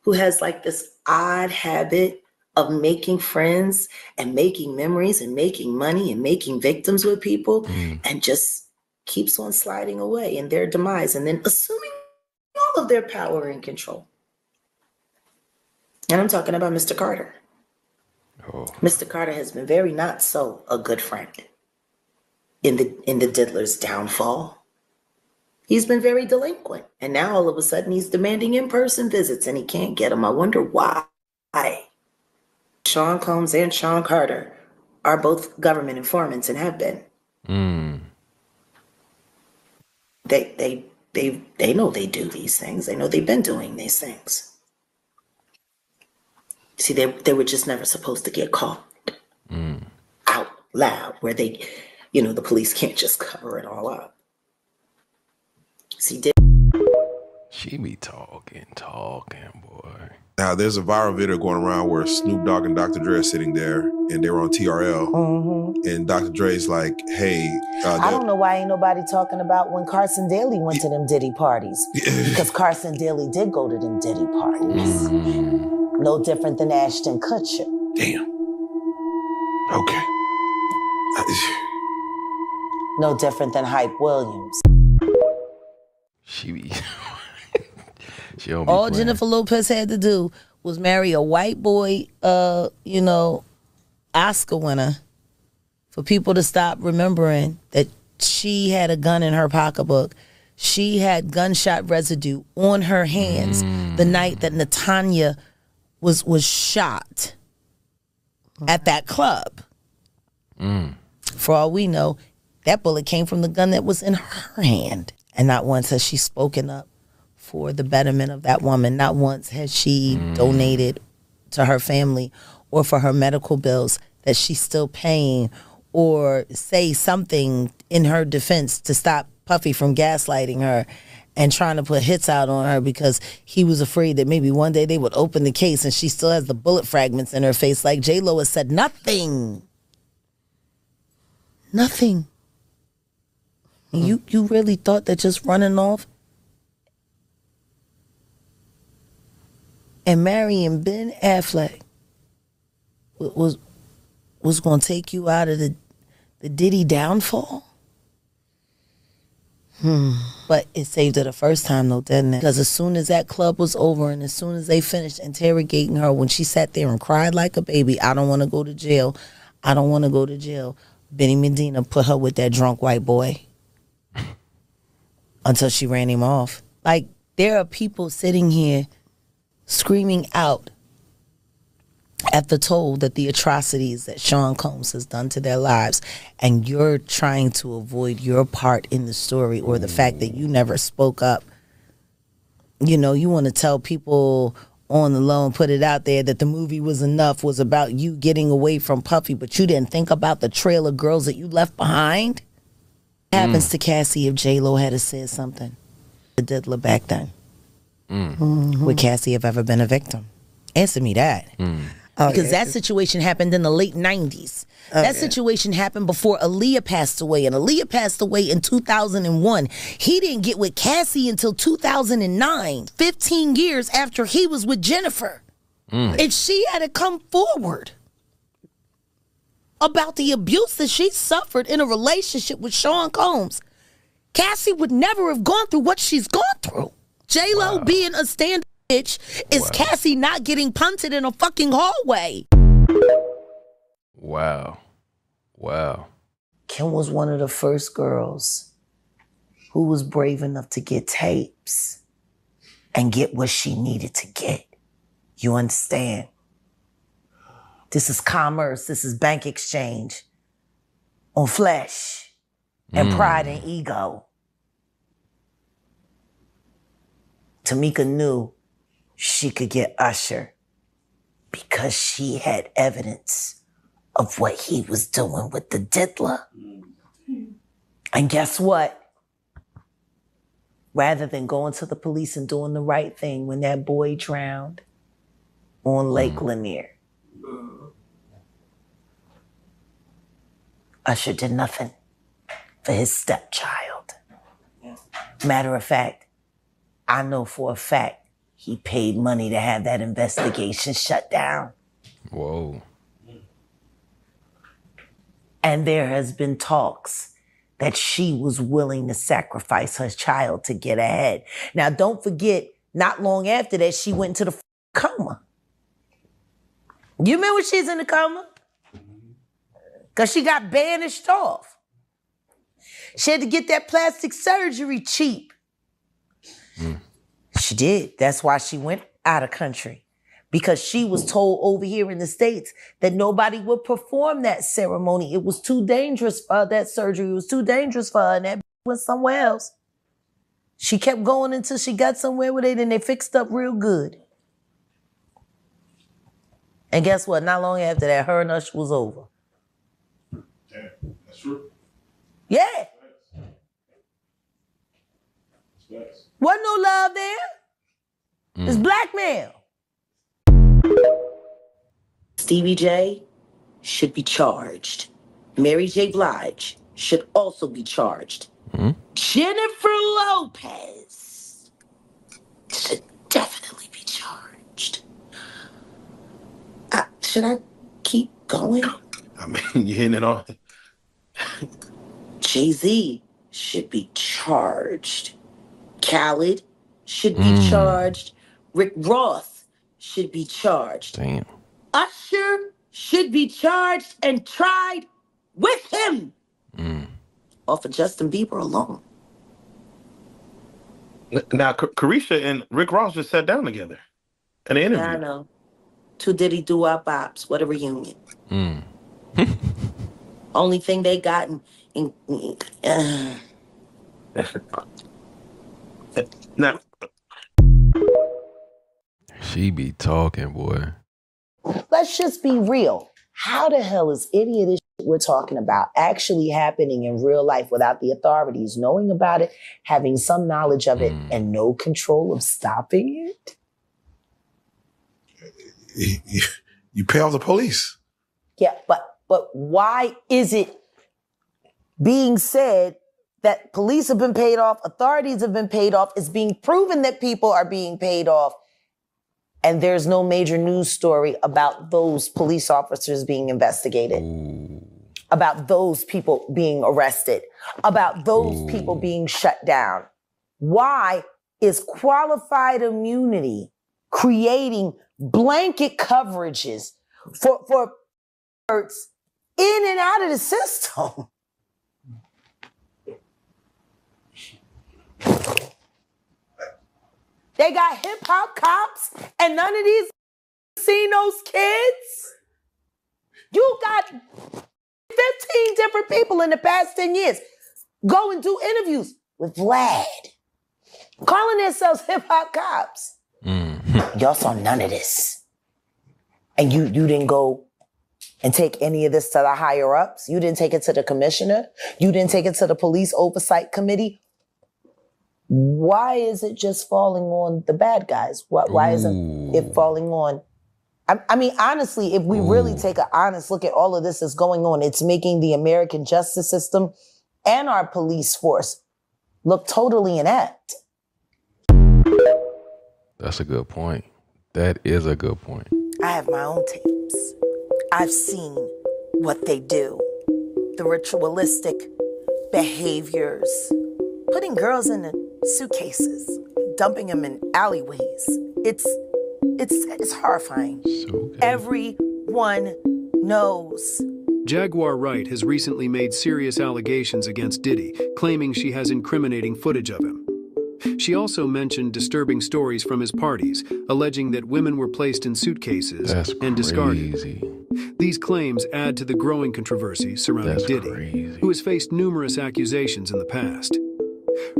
who has like this odd habit of making friends and making memories and making money and making victims with people mm. and just keeps on sliding away in their demise and then assuming all of their power and control. And I'm talking about Mister Carter. Oh. Mister Carter has been very not so a good friend in the in the diddler's downfall. He's been very delinquent, and now all of a sudden he's demanding in-person visits, and he can't get them. I wonder why. Sean Combs and Sean Carter are both government informants and have been. Mm. They they they they know they do these things. They know they've been doing these things. See, they, they were just never supposed to get caught mm. out loud where they, you know, the police can't just cover it all up. See, did she be talking, talking, boy. Now, there's a viral video going around where Snoop Dogg and Doctor Dre are sitting there and they were on T R L. Mm-hmm. And Doctor Dre's like, hey. Uh, I don't know why ain't nobody talking about when Carson Daly went to them Diddy parties. Because Carson Daly did go to them Diddy parties. Mm. No different than Ashton Kutcher. Damn. Okay. No different than Hype Williams. She be... she don't be All playing. Jennifer Lopez had to do was marry a white boy, uh, you know, Oscar winner for people to stop remembering that she had a gun in her pocketbook. She had gunshot residue on her hands mm. the night that Netanya... was was shot at that club. Mm. For all we know, that bullet came from the gun that was in her hand. And not once has she spoken up for the betterment of that woman. Not once has she mm. donated to her family or for her medical bills. that she's still paying, or say something in her defense to stop Puffy from gaslighting her and trying to put hits out on her, because he was afraid that maybe one day they would open the case and she still has the bullet fragments in her face. Like, J-Lo has said nothing. Nothing. Mm-hmm. You you really thought that just running off and marrying Ben Affleck was was going to take you out of the the Diddy downfall? Hmm. But it saved her the first time, though, didn't it? Because as soon as that club was over and as soon as they finished interrogating her, when she sat there and cried like a baby, I don't want to go to jail, I don't want to go to jail, Benny Medina put her with that drunk white boy until she ran him off. Like, there are people sitting here screaming out at the toll that the atrocities that Sean Combs has done to their lives, and you're trying to avoid your part in the story, or the fact that you never spoke up. You know, you want to tell people on the low and put it out there that the movie was enough, was about you getting away from Puffy, but you didn't think about the trail of girls that you left behind. Mm. Happens to Cassie if J-Lo had have said something. The diddler back then. Mm. Mm-hmm. Would Cassie have ever been a victim? Answer me that. Mm. Oh, because yeah. that situation happened in the late nineties. Oh, that yeah. situation happened before Aaliyah passed away, and Aaliyah passed away in two thousand one. He didn't get with Cassie until two thousand nine, fifteen years after he was with Jennifer. Mm. If she had to come forward about the abuse that she suffered in a relationship with Sean Combs, Cassie would never have gone through what she's gone through. J-Lo wow. being a stand-up bitch is wow. Cassie not getting punted in a fucking hallway. Wow. Wow. Kim was one of the first girls who was brave enough to get tapes and get what she needed to get. You understand? This is commerce. This is bank exchange on flesh and mm. pride and ego. Tamika knew she could get Usher because she had evidence of what he was doing with the diddler. And guess what? Rather than going to the police and doing the right thing when that boy drowned on Lake Lanier, Usher did nothing for his stepchild. Matter of fact, I know for a fact he paid money to have that investigation shut down. Whoa. And there has been talks that she was willing to sacrifice her child to get ahead. Now, don't forget, not long after that, she went into the f coma. You remember she's in the coma? Because she got banished off. She had to get that plastic surgery cheap. Mm. She did. That's why she went out of country, because she was told over here in the States that nobody would perform that ceremony. It was too dangerous for her, that surgery. It was too dangerous for her, and that went somewhere else. She kept going until she got somewhere with it, and they fixed up real good. And guess what? Not long after that, her and Usher was over. Yeah, that's true. Yeah. Wasn't no love there. Mm. It's blackmail. Stevie J should be charged. Mary J. Blige should also be charged. Mm. Jennifer Lopez should definitely be charged. I, should I keep going? I mean, you're hitting it on. Jay-Z should be charged. Khaled should be mm. charged. Rick Ross should be charged. Damn. Usher should be charged and tried with him. Mm. Off of Justin Bieber alone. Now, Carisha and Rick Ross just sat down together in an interview. I know. Two Diddy doo-wop bops. What a reunion. Mm. Only thing they got in... in, in uh, Now, she be talking, boy. Let's just be real. how the hell is any of this shit we're talking about actually happening in real life without the authorities knowing about it, having some knowledge of it, mm. and no control of stopping it? You pay off the police. Yeah, but but why is it being said that police have been paid off, authorities have been paid off, it's being proven that people are being paid off, and there's no major news story about those police officers being investigated, Ooh. About those people being arrested, about those Ooh. People being shut down? Why is qualified immunity creating blanket coverages for, for experts in and out of the system? They got hip hop cops and none of these seen those kids. You got fifteen different people in the past ten years go and do interviews with Vlad, calling themselves hip hop cops. Mm. Y'all saw none of this. And you, you didn't go and take any of this to the higher ups. You didn't take it to the commissioner. You didn't take it to the police oversight committee. Why is it just falling on the bad guys? Why, why isn't it falling on? I, I mean, honestly, if we Ooh. Really take an honest look at all of this that's going on, it's making the American justice system and our police force look totally inept. That's a good point. That is a good point. I have my own tapes. I've seen what they do. The ritualistic behaviors. Putting girls in suitcases, dumping them in alleyways. It's it's it's horrifying. So everyone knows. Jaguar Wright has recently made serious allegations against Diddy, claiming she has incriminating footage of him. She also mentioned disturbing stories from his parties, alleging that women were placed in suitcases That's and discarded. Crazy. These claims add to the growing controversy surrounding That's Diddy, crazy. Who has faced numerous accusations in the past.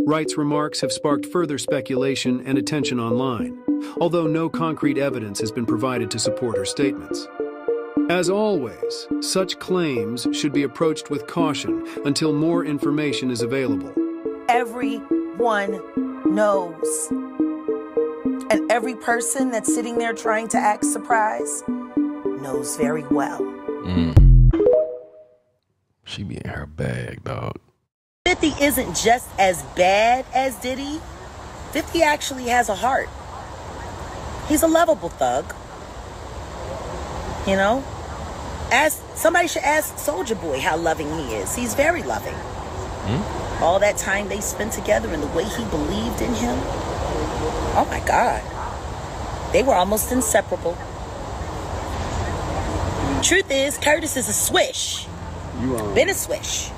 Wright's remarks have sparked further speculation and attention online, although no concrete evidence has been provided to support her statements. As always, such claims should be approached with caution until more information is available. Everyone knows. And every person that's sitting there trying to act surprised knows very well. Mm. She be in her bag, dog. fifty isn't just as bad as Diddy. fifty actually has a heart. He's a lovable thug. You know? Ask, somebody should ask Soulja Boy how loving he is. He's very loving. Hmm? All that time they spent together and the way he believed in him. Oh my God. They were almost inseparable. Truth is, Curtis is a swish. You are. Been a swish.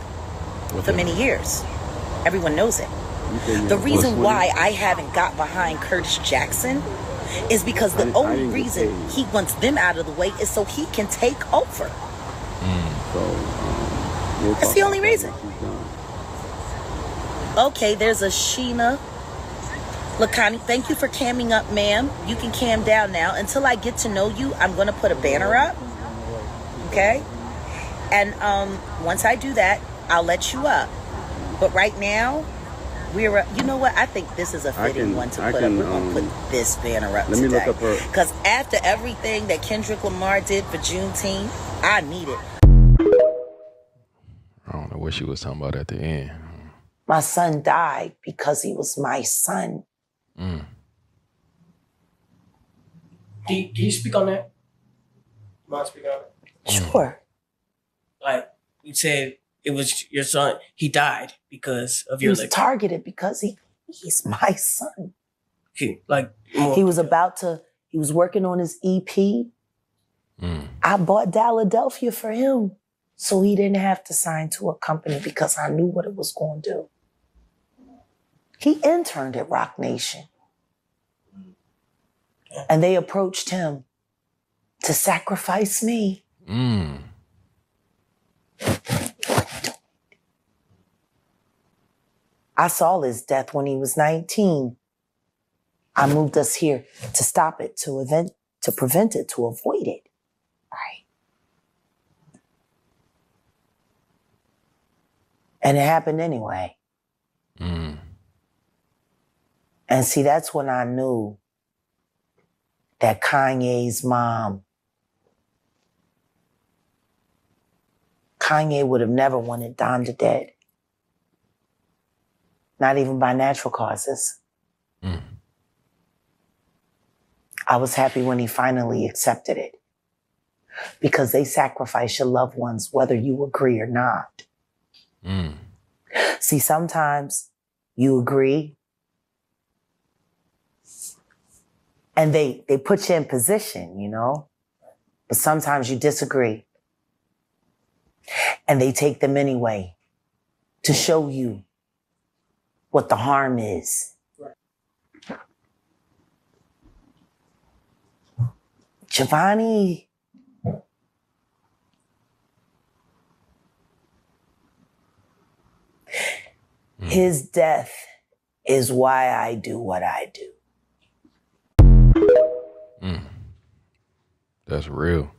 For many years. Everyone knows it. The reason why I haven't got behind Curtis Jackson is because the only reason he wants them out of the way is so he can take over. That's the only reason. Okay, there's a Sheena Lakani. Thank you for camming up, ma'am. You can cam down now. Until I get to know you, I'm going to put a banner up. Okay? And um, once I do that, I'll let you up. But right now, we're up. You know what? I think this is a fitting can, one to I put can, up. We're um, going to put this banner up let today. Let me look up her. Because after everything that Kendrick Lamar did for Juneteenth, I need it. I don't know what she was talking about at the end. My son died because he was my son. Mm. Do, you, do you speak on that? Do you speak on it? Sure. Like, you said... It was your son. He died because of your... He was liquor. Targeted because he, he's my son. He, like, more. He was about to... He was working on his E P. Mm. I bought Dalladelphia for him so he didn't have to sign to a company because I knew what it was going to do. He interned at Roc Nation. Yeah. And they approached him to sacrifice me. Mm. I saw his death when he was nineteen. I moved us here to stop it, to event, to prevent it, to avoid it. All right. And it happened anyway. Mm. And see, that's when I knew that Kanye's mom, Kanye would have never wanted Donda dead. Not even by natural causes. Mm. I was happy when he finally accepted it. Because they sacrifice your loved ones, whether you agree or not. Mm. See, sometimes you agree and they, they put you in position, you know, but sometimes you disagree and they take them anyway to show you what the harm is. Right. Giovanni. His death is why I do what I do. Mm. That's real.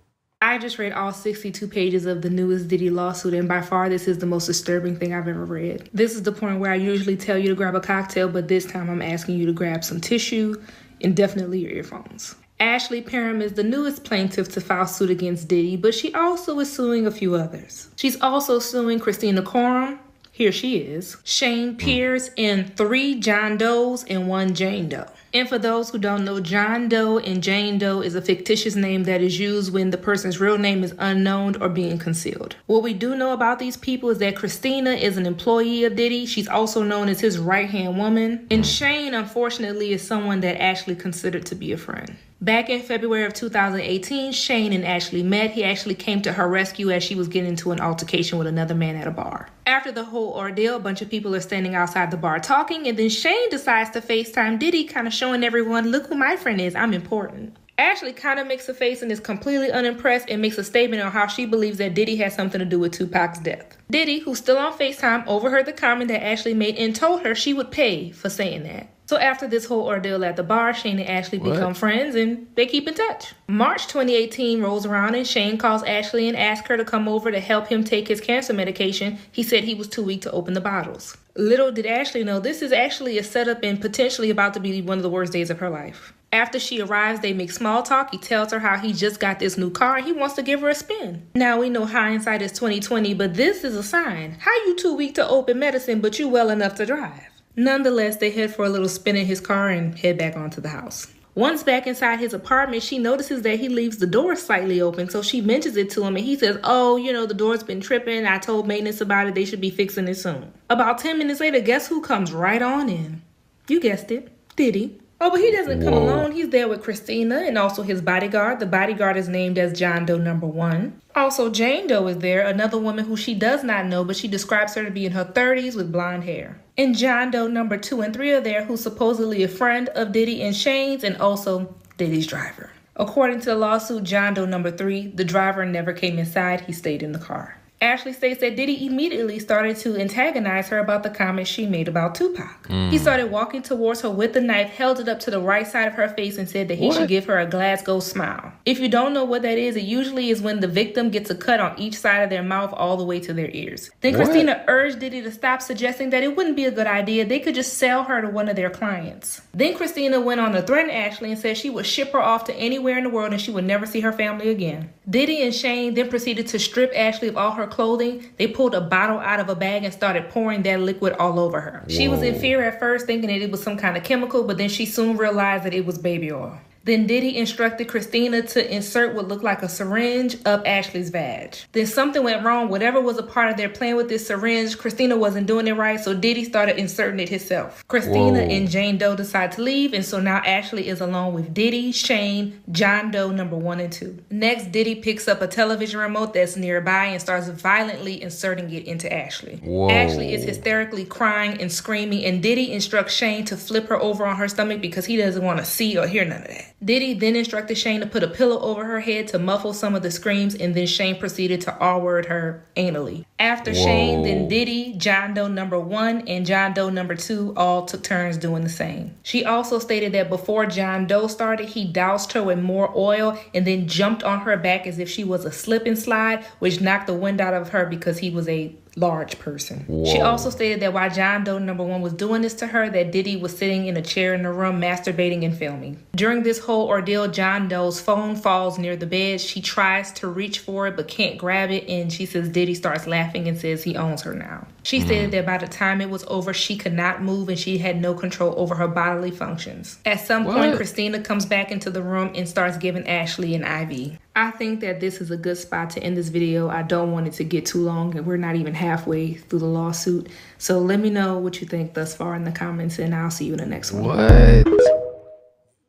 I just read all sixty-two pages of the newest Diddy lawsuit, and by far this is the most disturbing thing I've ever read. This is the point where I usually tell you to grab a cocktail, but this time I'm asking you to grab some tissue and definitely your earphones. Ashley Parham is the newest plaintiff to file suit against Diddy, but she also is suing a few others. She's also suing Christina Corum, here she is, Shane Pierce, and three John Does and one Jane Doe. And for those who don't know, John Doe and Jane Doe is a fictitious name that is used when the person's real name is unknown or being concealed. What we do know about these people is that Christina is an employee of Diddy. She's also known as his right-hand woman. And Shane, unfortunately, is someone that Ashley considered to be a friend. Back in February of two thousand eighteen, Shane and Ashley met. He actually came to her rescue as she was getting into an altercation with another man at a bar. After the whole ordeal, a bunch of people are standing outside the bar talking, and then Shane decides to FaceTime Diddy, kind of showing everyone, look who my friend is, I'm important. Ashley kind of makes a face and is completely unimpressed and makes a statement on how she believes that Diddy has something to do with Tupac's death. Diddy, who's still on FaceTime, overheard the comment that Ashley made and told her she would pay for saying that. So after this whole ordeal at the bar, Shane and Ashley what? become friends and they keep in touch. March twenty eighteen rolls around and Shane calls Ashley and asks her to come over to help him take his cancer medication. He said he was too weak to open the bottles. Little did Ashley know, this is actually a setup and potentially about to be one of the worst days of her life. After she arrives, they make small talk. He tells her how he just got this new car and he wants to give her a spin. Now we know hindsight is twenty twenty, but this is a sign. How you too weak to open medicine, but you well enough to drive? Nonetheless, they head for a little spin in his car and head back onto the house. Once back inside his apartment, she notices that he leaves the door slightly open, so she mentions it to him and he says, oh, you know, the door's been tripping. I told maintenance about it. They should be fixing it soon. About ten minutes later, guess who comes right on in? You guessed it, Diddy. Oh, but he doesn't come Whoa. alone. He's there with Christina and also his bodyguard. The bodyguard is named as John Doe number one. Also, Jane Doe is there, another woman who she does not know, but she describes her to be in her thirties with blonde hair. And John Doe number two and three are there, who's supposedly a friend of Diddy and Shane's and also Diddy's driver. According to the lawsuit, John Doe number three, the driver never came inside. He stayed in the car. Ashley states that Diddy immediately started to antagonize her about the comments she made about Tupac. Mm. He started walking towards her with the knife, held it up to the right side of her face, and said that he what? should give her a Glasgow smile. If you don't know what that is, it usually is when the victim gets a cut on each side of their mouth all the way to their ears. Then what? Christina urged Diddy to stop, suggesting that it wouldn't be a good idea. They could just sell her to one of their clients. Then Christina went on to threaten Ashley and said she would ship her off to anywhere in the world and she would never see her family again. Diddy and Shane then proceeded to strip Ashley of all her clothing. They pulled a bottle out of a bag and started pouring that liquid all over her. Whoa. She was in fear at first, thinking that it was some kind of chemical, but then she soon realized that it was baby oil. Then Diddy instructed Christina to insert what looked like a syringe up Ashley's vag. Then something went wrong. Whatever was a part of their plan with this syringe, Christina wasn't doing it right, so Diddy started inserting it himself. Christina Whoa. and Jane Doe decide to leave, and so now Ashley is alone with Diddy, Shane, John Doe number one and two. Next, Diddy picks up a television remote that's nearby and starts violently inserting it into Ashley. Whoa. Ashley is hysterically crying and screaming, and Diddy instructs Shane to flip her over on her stomach because he doesn't want to see or hear none of that. Diddy then instructed Shane to put a pillow over her head to muffle some of the screams, and then Shane proceeded to R-word her anally. After Whoa. Shane, then Diddy, John Doe number one, and John Doe number two all took turns doing the same. She also stated that before John Doe started, he doused her with more oil and then jumped on her back as if she was a slip and slide, which knocked the wind out of her because he was a large person. Whoa. She also stated that while John Doe number one was doing this to her, that Diddy was sitting in a chair in the room masturbating and filming. During this whole ordeal, John Doe's phone falls near the bed. She tries to reach for it but can't grab it, and she says Diddy starts laughing and says he owns her now. She mm. said that by the time it was over, she could not move and she had no control over her bodily functions. At some what? point, Christina comes back into the room and starts giving Ashley an I V. I think that this is a good spot to end this video. I don't want it to get too long, and we're not even halfway through the lawsuit. So let me know what you think thus far in the comments, and I'll see you in the next one. What?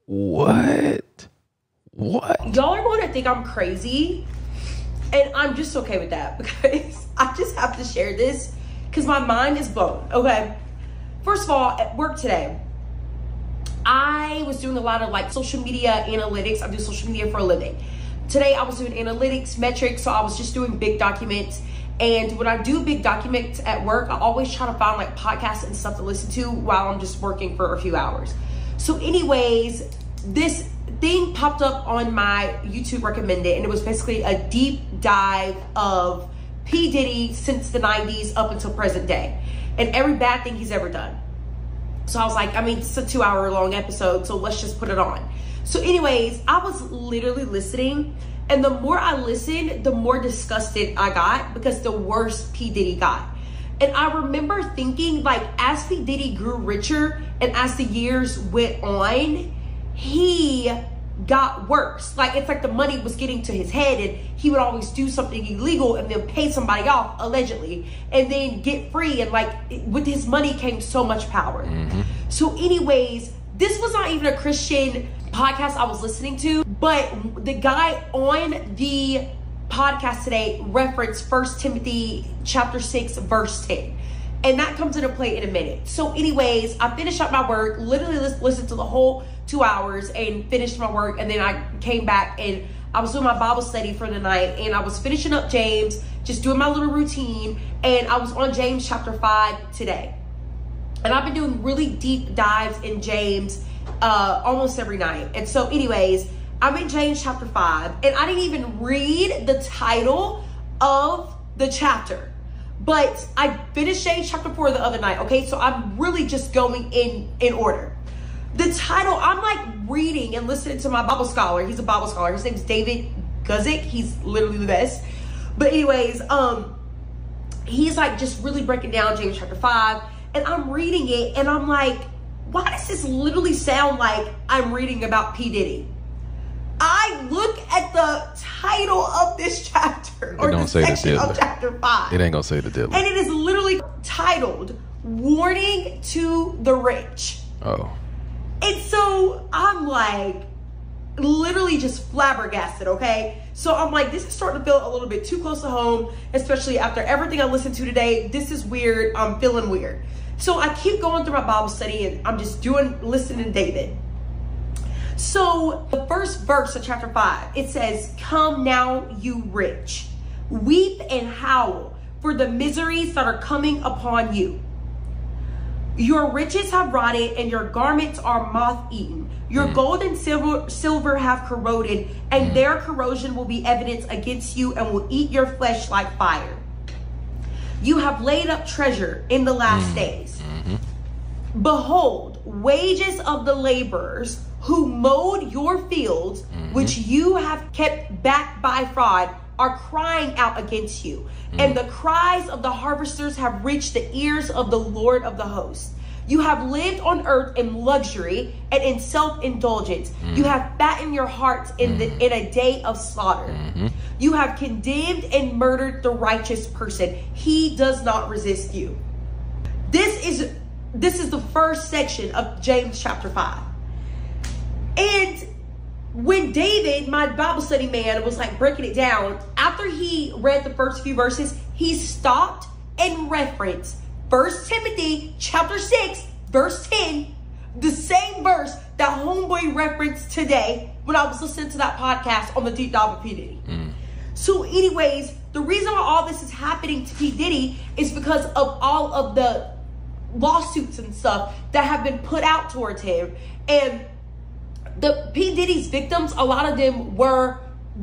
What? What? Y'all are going to think I'm crazy, and I'm just okay with that because I just have to share this because my mind is blown, okay? First of all, at work today, I was doing a lot of like social media analytics. I do social media for a living. Today I was doing analytics, metrics, so I was just doing big documents. And when I do big documents at work, I always try to find like podcasts and stuff to listen to while I'm just working for a few hours. So anyways, this thing popped up on my YouTube recommended, and it was basically a deep dive of P. Diddy since the nineties up until present day and every bad thing he's ever done. So I was like, I mean, it's a two hour long episode, so let's just put it on. So anyways, I was literally listening, and the more I listened, the more disgusted I got because the worse P. Diddy got. And I remember thinking, like, as P. Diddy grew richer and as the years went on, he got worse. Like, it's like the money was getting to his head, and he would always do something illegal and then pay somebody off, allegedly, and then get free. And like, with his money came so much power. Mm-hmm. So anyways, this was not even a Christian podcast I was listening to, but the guy on the podcast today referenced First Timothy chapter six verse ten, and that comes into play in a minute. So anyways, I finished up my work, literally listened to the whole two hours, and finished my work, and then I came back and I was doing my Bible study for the night, and I was finishing up James, just doing my little routine, and I was on James chapter five today. And I've been doing really deep dives in James uh, almost every night. And so anyways, I'm in James chapter five, and I didn't even read the title of the chapter, but I finished James chapter four the other night. Okay, so I'm really just going in, in order. The title, I'm like reading and listening to my Bible scholar. He's a Bible scholar. His name's David Guzik. He's literally the best. But anyways, um, he's like just really breaking down James chapter five. And I'm reading it, and I'm like, why does this literally sound like I'm reading about P. Diddy? I look at the title of this chapter, or the section of chapter five. It ain't gonna say the deal. And it is literally titled, Warning to the Rich. Oh. And so I'm like, literally just flabbergasted, okay? So I'm like, this is starting to feel a little bit too close to home, especially after everything I listened to today. This is weird. I'm feeling weird. So I keep going through my Bible study, and I'm just doing, listening to David. So the first verse of chapter five, it says, come now, you rich, weep and howl for the miseries that are coming upon you. Your riches have rotted, and your garments are moth-eaten. Your mm. gold and silver, silver have corroded, and mm. their corrosion will be evidence against you and will eat your flesh like fire. You have laid up treasure in the last mm. days. Mm-hmm. Behold, wages of the laborers who mowed your fields, mm-hmm. which you have kept back by fraud, are crying out against you. Mm. And the cries of the harvesters have reached the ears of the Lord of the hosts. You have lived on earth in luxury and in self-indulgence. Mm. You have fattened your hearts in, mm. the, in a day of slaughter. Mm-hmm. You have condemned and murdered the righteous person. He does not resist you. This is, this is the first section of James chapter five. And when David, my Bible study man, was like breaking it down, after he read the first few verses, he stopped and referenced First Timothy chapter six, verse ten, the same verse that homeboy referenced today when I was listening to that podcast on the deep dive of P. Diddy. Mm. So anyways, the reason why all this is happening to P. Diddy is because of all of the lawsuits and stuff that have been put out towards him. And the P. Diddy's victims, a lot of them were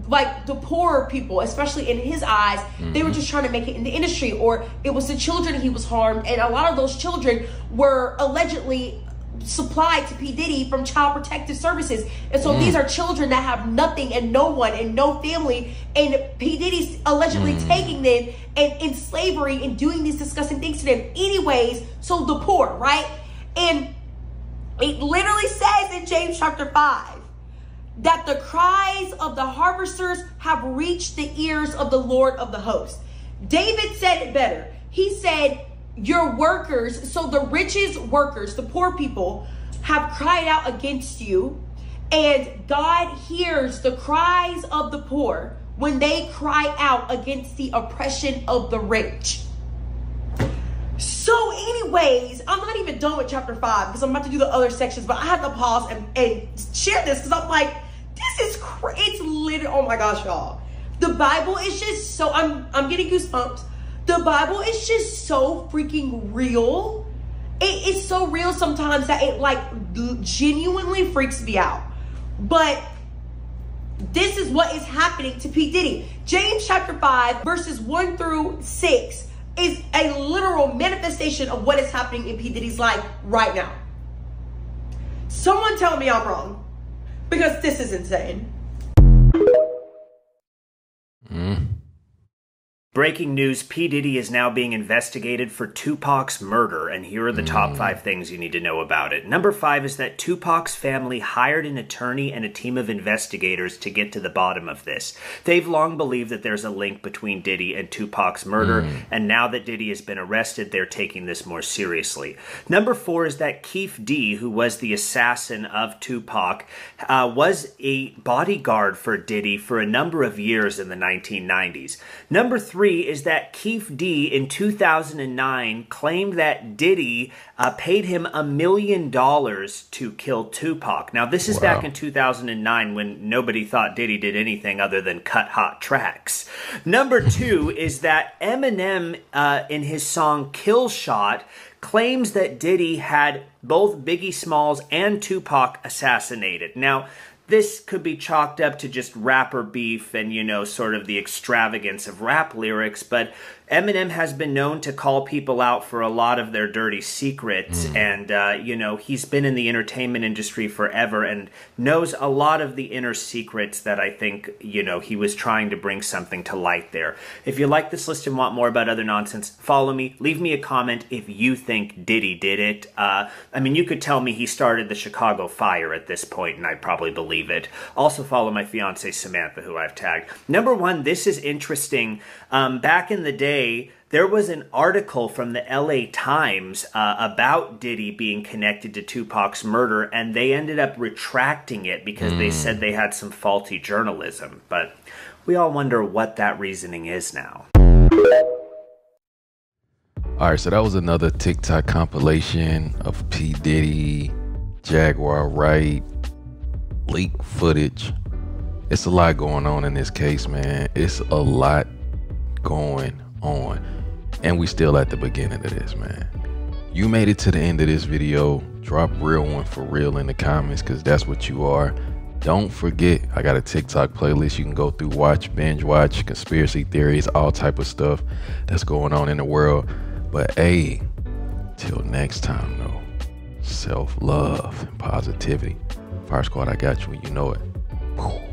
like the poorer people, especially in his eyes, mm-hmm. they were just trying to make it in the industry, or it was the children he was harmed, and a lot of those children were allegedly supplied to P. Diddy from Child Protective Services, and so mm. these are children that have nothing and no one and no family, and P. Diddy's allegedly mm. taking them and in slavery and doing these disgusting things to them anyways. So the poor, right? And it literally says in James chapter five that the cries of the harvesters have reached the ears of the Lord of the hosts. David said it better. He said, your workers, so the richest workers, the poor people, have cried out against you, and God hears the cries of the poor when they cry out against the oppression of the rich. So anyways, I'm not even done with chapter five because I'm about to do the other sections, but I have to pause and, and share this because I'm like, this is crazy. It's literally, oh my gosh, y'all. The Bible is just so, I'm, I'm getting goosebumps. The Bible is just so freaking real. It is so real sometimes that it like genuinely freaks me out. But this is what is happening to P. Diddy. James chapter five, verses one through six is a literal manifestation of what is happening in P. Diddy's life right now. Someone tell me I'm wrong, because this is insane. Mm. Breaking news, P. Diddy is now being investigated for Tupac's murder, and here are the top five things you need to know about it. Number five is that Tupac's family hired an attorney and a team of investigators to get to the bottom of this. They've long believed that there's a link between Diddy and Tupac's murder, mm. and now that Diddy has been arrested, they're taking this more seriously. Number four is that Keefe D, who was the assassin of Tupac, uh, was a bodyguard for Diddy for a number of years in the nineteen nineties. Number three Three is that Keefe D in two thousand nine claimed that Diddy uh, paid him a million dollars to kill Tupac. Now, this is wow. back in two thousand nine when nobody thought Diddy did anything other than cut hot tracks. Number two is that Eminem, uh, in his song Kill Shot, claims that Diddy had both Biggie Smalls and Tupac assassinated. Now, this could be chalked up to just rapper beef and, you know, sort of the extravagance of rap lyrics, but Eminem has been known to call people out for a lot of their dirty secrets, mm. and, uh, you know, he's been in the entertainment industry forever and knows a lot of the inner secrets that I think, you know, he was trying to bring something to light there. If you like this list and want more about other nonsense, follow me. Leave me a comment if you think Diddy did it. Uh, I mean, you could tell me he started the Chicago Fire at this point, and I'd probably believe it. Also follow my fiancée, Samantha, who I've tagged. Number one, this is interesting. Um, back in the day, there was an article from the L A Times uh, about Diddy being connected to Tupac's murder, and they ended up retracting it because mm. they said they had some faulty journalism. But we all wonder what that reasoning is now. All right, so that was another TikTok compilation of P. Diddy, Jaguar Wright, leak footage. It's a lot going on in this case, man. It's a lot going on, and we still at the beginning of this, man. You made it to the end of this video. Drop real one for real in the comments, because that's what you are. Don't forget, I got a TikTok playlist you can go through, watch, binge watch, conspiracy theories, all type of stuff that's going on in the world. But hey, till next time though, self-love and positivity. Fire Squad, I got you, you know it.